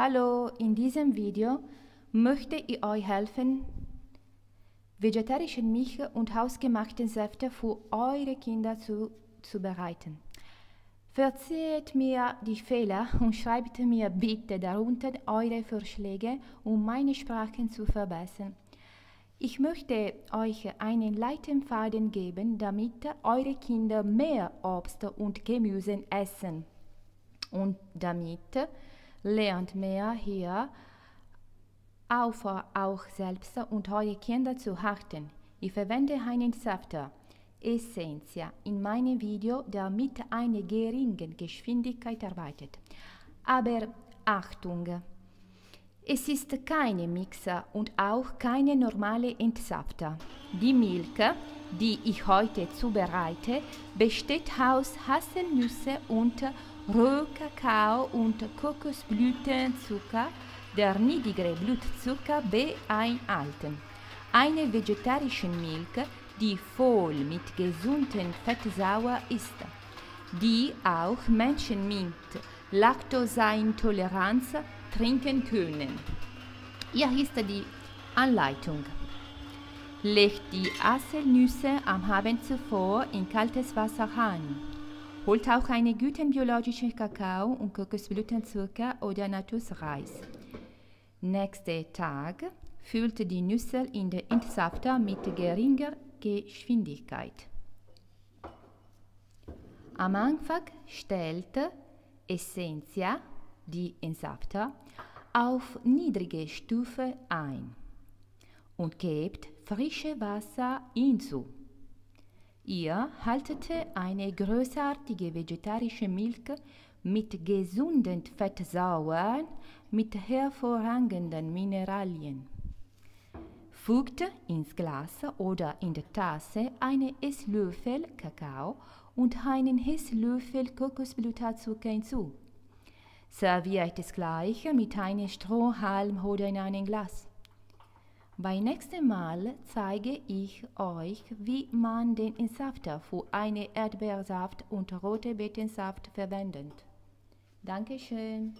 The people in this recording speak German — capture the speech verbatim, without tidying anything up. Hallo, in diesem Video möchte ich euch helfen, vegetarische Milch und hausgemachten Säfte für eure Kinder zu, zu bereiten. Verzeiht mir die Fehler und schreibt mir bitte darunter eure Vorschläge, um meine Sprache zu verbessern. Ich möchte euch einen Leitfaden geben, damit eure Kinder mehr Obst und Gemüse essen. Und damit lernt mehr hier auf auch selbst und eure Kinder zu achten. Ich verwende einen Säfter Essenzia in meinem Video, der mit einer geringen Geschwindigkeit arbeitet. Aber Achtung! Es ist keine Mixer und auch keine normale Entsafter. Die Milch, die ich heute zubereite, besteht aus Haselnüsse und Rohkakao und Kokosblütenzucker, der niedrigere Blutzucker beinhalten. Eine vegetarische Milch, die voll mit gesunden Fettsäuren ist, die auch Menschen mit Laktoseintoleranz trinken können. Hier ist die Anleitung. Legt die Haselnüsse am Abend zuvor in kaltes Wasser an. Holt auch einen guten biologischen Kakao und Kokosblütenzucker oder Naturreis. Nächsten Tag füllt die Nüsse in den Entsafter mit geringer Geschwindigkeit. Am Anfang stellt Essenzia, die Entsafter, auf niedrige Stufe ein und gebt frisches Wasser hinzu. Ihr haltet eine großartige vegetarische Milch mit gesunden Fettsäuren mit hervorragenden Mineralien. Fügt ins Glas oder in der Tasse einen Esslöffel Kakao und einen Esslöffel Kokosblütenzucker hinzu. Serviert es gleich mit einem Strohhalm oder in einem Glas. Beim nächsten Mal zeige ich euch, wie man den Entsafter für einen Erdbeersaft und rote Beetensaft verwendet. Dankeschön!